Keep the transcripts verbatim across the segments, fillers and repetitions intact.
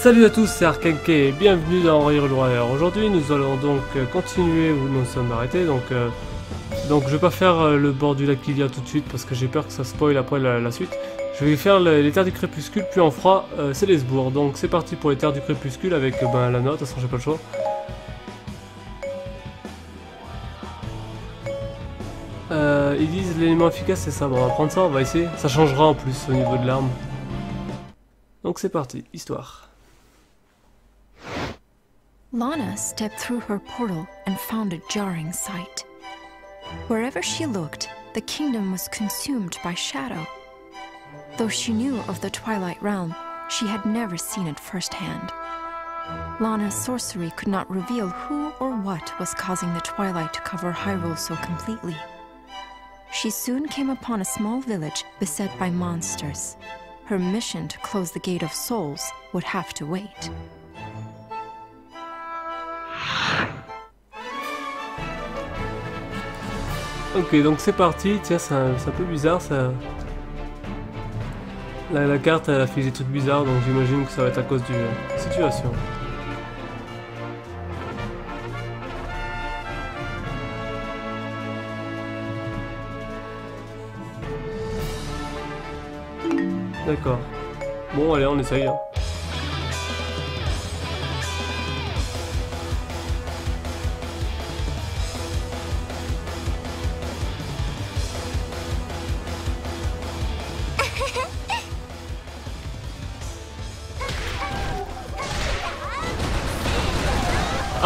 Salut à tous, c'est Arkenke et bienvenue dans Hyrule Warriors. Aujourd'hui nous allons donc continuer où nous sommes arrêtés, donc, euh, donc je vais pas faire euh, le bord du lac qui vient tout de suite parce que j'ai peur que ça spoil après la, la suite. Je vais faire le, les terres du crépuscule, puis en froid euh, c'est les sbours. Donc c'est parti pour les terres du crépuscule avec euh, ben, la note, de toute façon j'ai pas le choix. Euh, ils disent l'élément efficace c'est ça, bon on va prendre ça, on va essayer, ça changera en plus au niveau de l'arme. Donc c'est parti, histoire. Lana stepped through her portal and found a jarring sight. Wherever she looked, the kingdom was consumed by shadow. Though she knew of the Twilight Realm, she had never seen it firsthand. Lana's sorcery could not reveal who or what was causing the Twilight to cover Hyrule so completely. She soon came upon a small village beset by monsters. Her mission to close the Gate of Souls would have to wait. Ok, donc c'est parti. Tiens, c'est un, un peu bizarre ça. Là, la carte elle a fait des trucs bizarres, donc j'imagine que ça va être à cause de la situation. D'accord. Bon, allez, on essaye. Hein.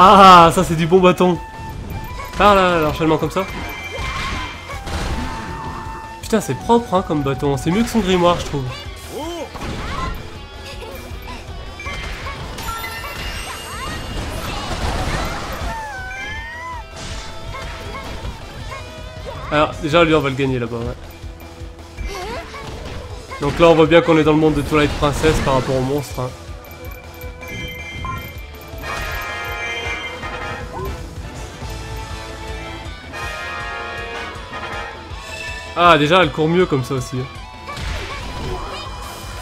Ah, ça c'est du bon bâton. Ah là, l'enchaînement comme ça. Putain, c'est propre hein, comme bâton. C'est mieux que son grimoire, je trouve. Alors, déjà lui, on va le gagner là-bas. Ouais. Donc là, on voit bien qu'on est dans le monde de Twilight Princess par rapport au monstre. Hein. Ah déjà elle court mieux comme ça aussi.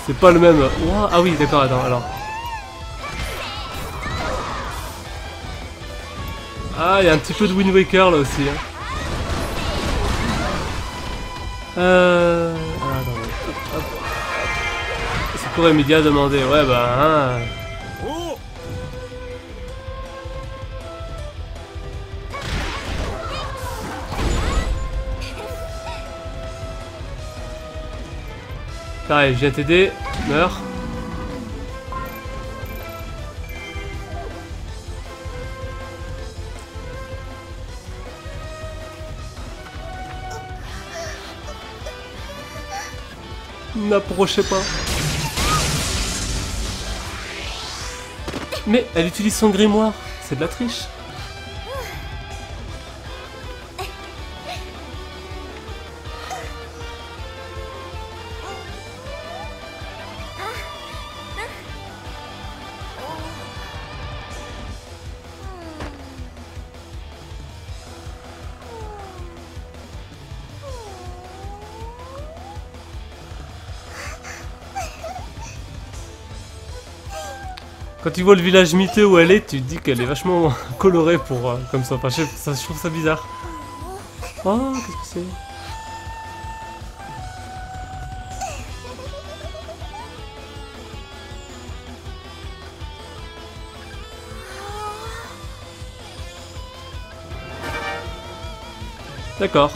C'est pas le même. Wow. Ah oui d'accord, attends alors. Ah il y a un petit peu de Wind Waker là aussi. Euh... Ah, attendez. Secours immédiat à demander. Ouais bah... Hein. Pareil, je viens t'aider, meurs. N'approchez pas. Mais elle utilise son grimoire, c'est de la triche. Quand tu vois le village mythe où elle est, tu te dis qu'elle est vachement colorée pour euh, comme ça. Enfin, je, ça, je trouve ça bizarre. Oh, qu'est-ce que c'est? D'accord.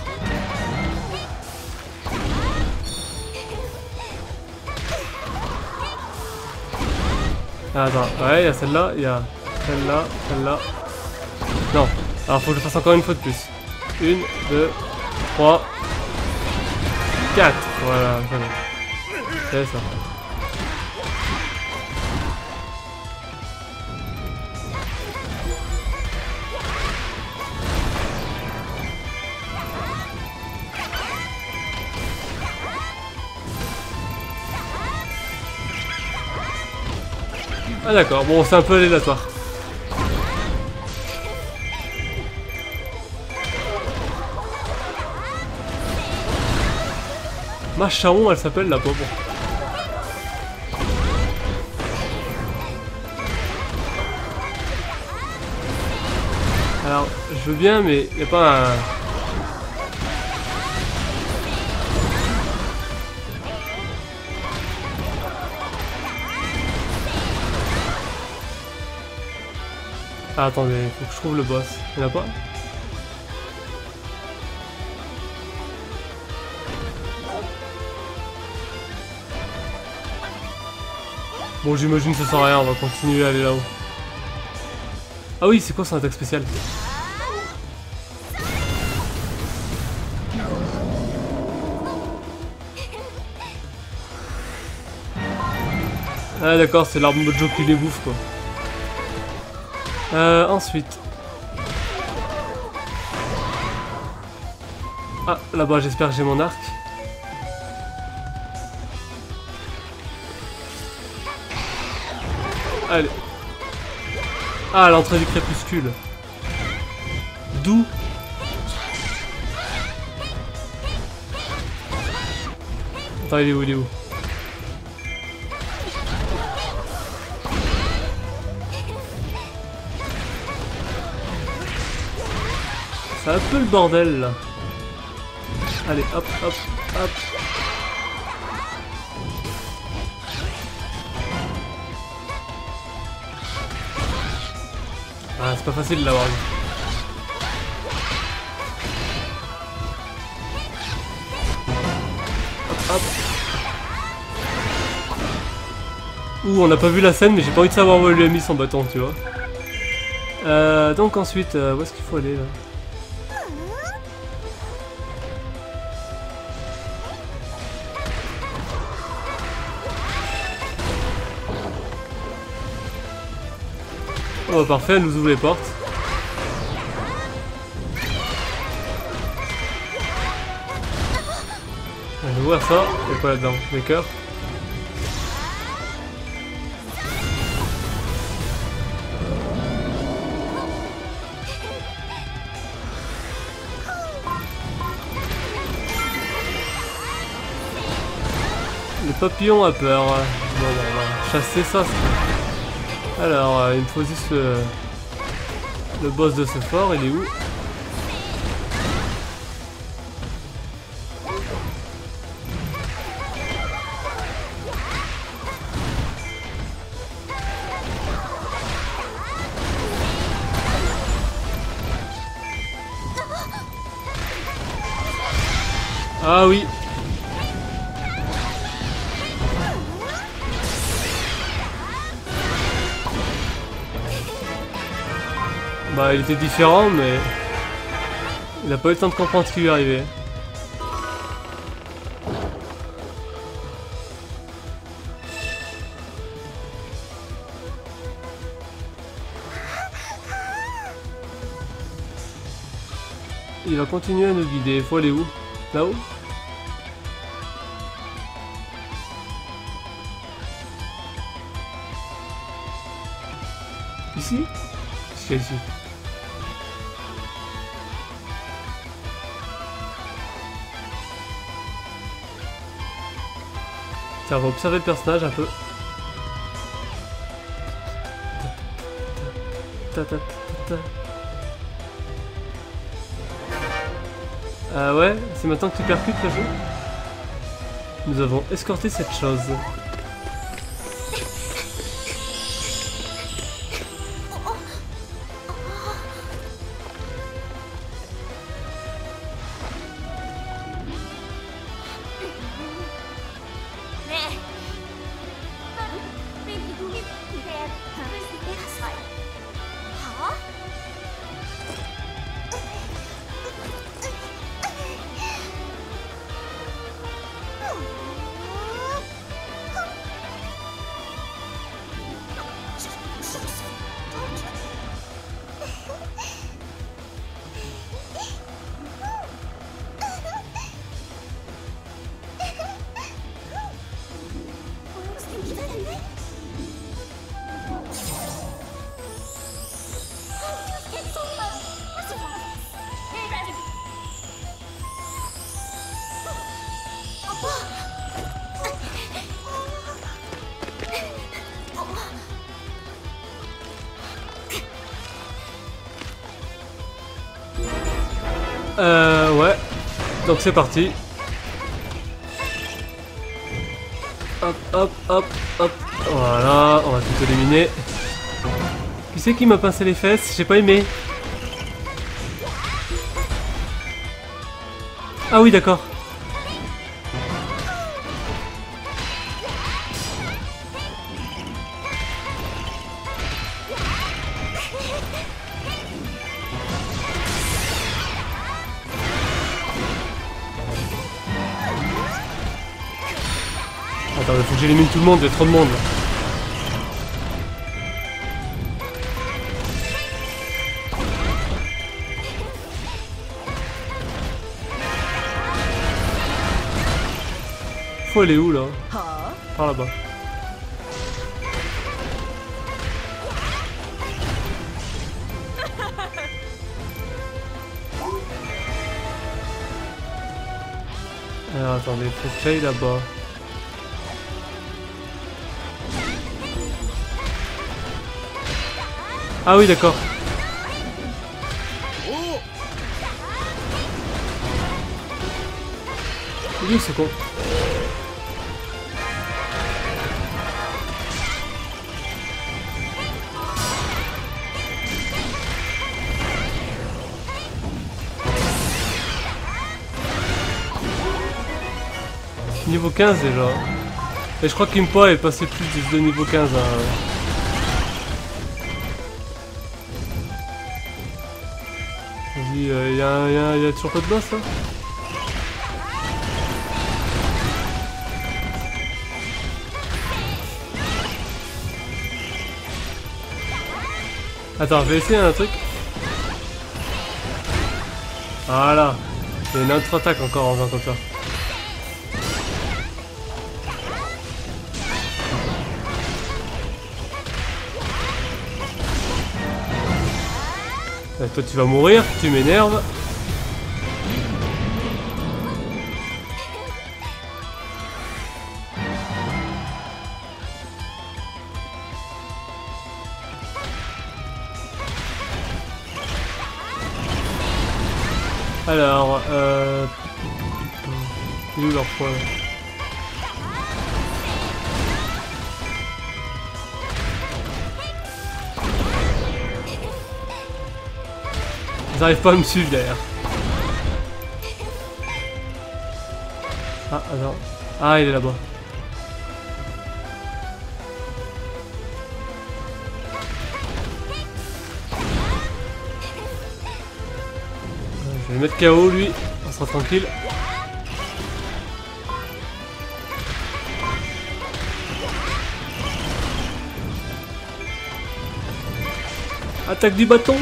Ah, attends, ouais, il y a celle-là, il y a celle-là, celle-là. Non, alors faut que je fasse encore une fois de plus. Une, deux, trois, quatre. Voilà, voilà. C'est ça. Ah d'accord, bon c'est un peu aléatoire. Ma charron elle s'appelle la pauvre. Alors, je veux bien, mais y a pas un... Ah, attendez, faut que je trouve le boss. Il n'y en a pas ? Bon, j'imagine que ça sert à rien, on va continuer à aller là-haut. Ah oui, c'est quoi son attaque spéciale? Ah d'accord, c'est l'arbre Mojo qui les bouffe quoi. Euh, ensuite... Ah, là-bas, j'espère que j'ai mon arc. Allez. Ah, l'entrée du crépuscule. D'où? Attends, il est où, il est où? C'est un peu le bordel, là. Allez, hop, hop, hop. Ah, c'est pas facile de l'avoir. Hop, hop. Ouh, on n'a pas vu la scène, mais j'ai pas envie de savoir où il lui a mis son bâton, tu vois. Euh, donc ensuite, euh, où est-ce qu'il faut aller, là? Oh, parfait, elle nous ouvre les portes. Je vois ça, et quoi là-dedans? Des cœurs. Les papillons a peur. Bon, on va chasser ça. Alors, euh, il me faut juste euh, le boss de ce fort, il est où? Ah oui! Bah, il était différent, mais il a pas eu le temps de comprendre ce qui lui arrivait. Il va continuer à nous guider. Faut aller où? Là-haut? Ici? Ici. Ça va observer le personnage un peu. Ah euh, ouais, c'est maintenant que tu percutes le jeu. Nous avons escorté cette chose. Euh, ouais. Donc c'est parti. Hop, hop, hop, hop. Voilà, on va tout éliminer. Qui c'est qui m'a pincé les fesses? J'ai pas aimé. Ah oui, d'accord. Attends, il faut que j'élimine tout le monde, il y a trop de monde. Faut aller où là? Par là-bas. Alors attendez, faut que j'aille là-bas. Ah oui, d'accord. Oui, c'est con. Niveau quinze déjà. Et je crois qu'Impa est passé plus de niveau quinze à... Il y a, y a, y a toujours pas de boss là. Attends, je vais essayer un truc. Voilà. Il y a une autre attaque encore en faisant comme ça. Toi tu vas mourir, tu m'énerves. Alors, euh... c'est où leur point ? J'arrive pas à me suivre derrière. Ah, attends. Ah, il est là-bas. Je vais le mettre K O lui, on sera tranquille. Attaque du bâton!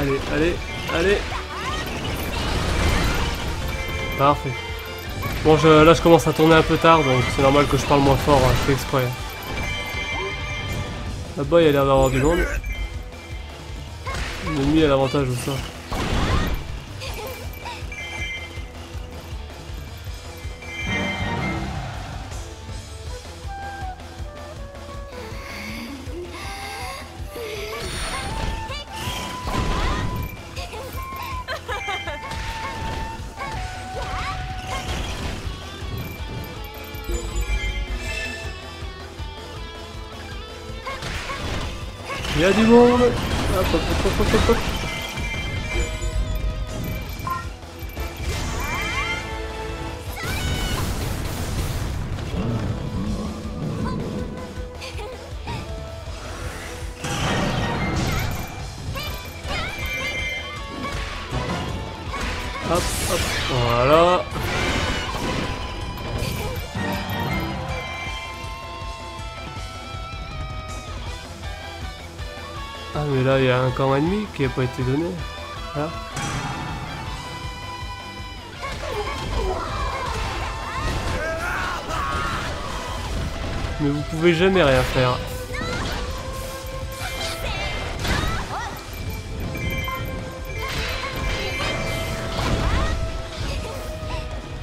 Allez, allez, allez. Parfait. Bon, je, là je commence à tourner un peu tard, donc c'est normal que je parle moins fort, hein, je fais exprès. Là-bas, il y a l'air d'avoir du monde. L'ennemi a l'avantage de ça. Il y a du monde. Hop, hop, hop, hop, hop, hop. Hop, hop, voilà. Ah mais là il y a un camp ennemi qui n'a pas été donné. Là. Mais vous pouvez jamais rien faire.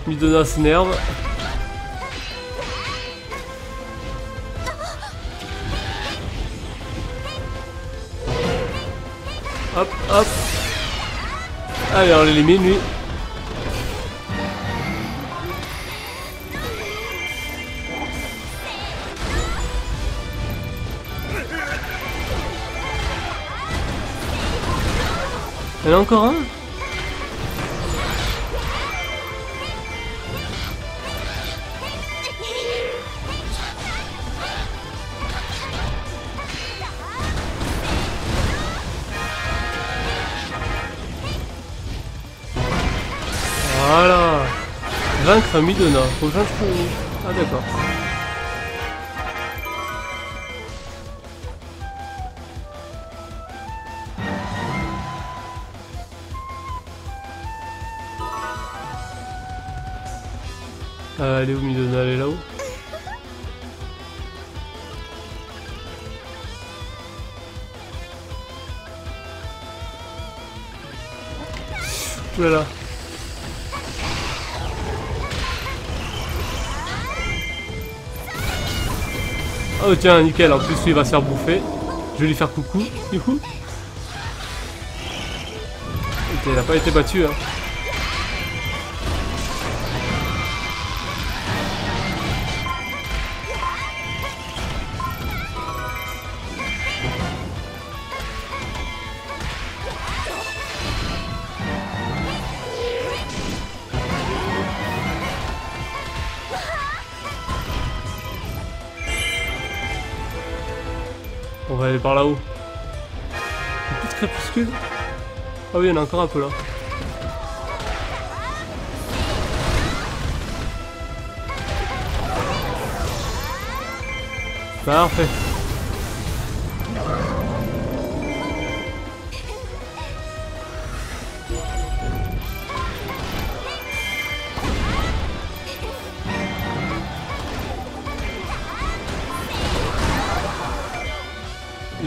Midna s'énerve. Hop, hop. Allez, on l'élimine, lui. Il y en a encore un? Voilà. Vaincre Midna. Faut vaincre. Ah d'accord. Euh, elle est où Midna? Elle est là-haut. Ouh là là. Oh tiens, nickel, en plus lui il va se faire bouffer. Je vais lui faire coucou, du coup. Ok, il a pas été battu, hein. On va aller par là-haut. Un peu de crépuscule. Ah oui, il y en a encore un peu là. Parfait.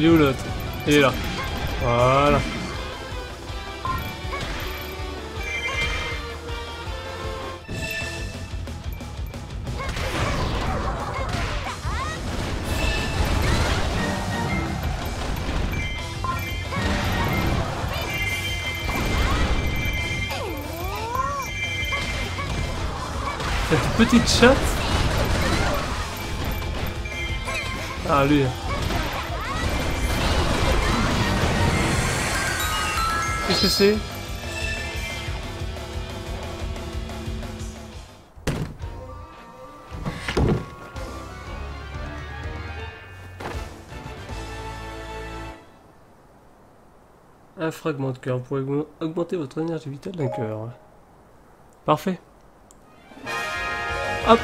Il est où l'autre? Il est là. Voilà. Cette petite chatte. Ah lui. Qu'est-ce que c'est? Un fragment de cœur pour augmenter votre énergie vitale d'un cœur. Parfait. Hop.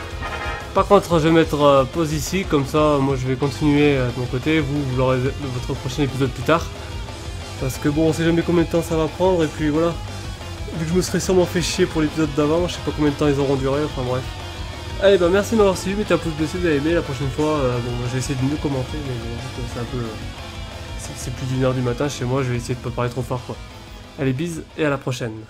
Par contre, je vais mettre euh, pause ici, comme ça, moi je vais continuer euh, de mon côté. Vous, vous l'aurez votre prochain épisode plus tard. Parce que bon, on sait jamais combien de temps ça va prendre, et puis voilà. Vu que je me serais sûrement fait chier pour l'épisode d'avant, je sais pas combien de temps ils auront duré, enfin bref. Allez, bah merci de m'avoir suivi, mettez un pouce bleu si vous avez aimé, la prochaine fois, euh, bon, je vais essayer de mieux commenter, mais bon, en fait, c'est un peu... Euh, c'est plus d'une heure du matin chez moi, je vais essayer de pas parler trop fort, quoi. Allez, bise, et à la prochaine.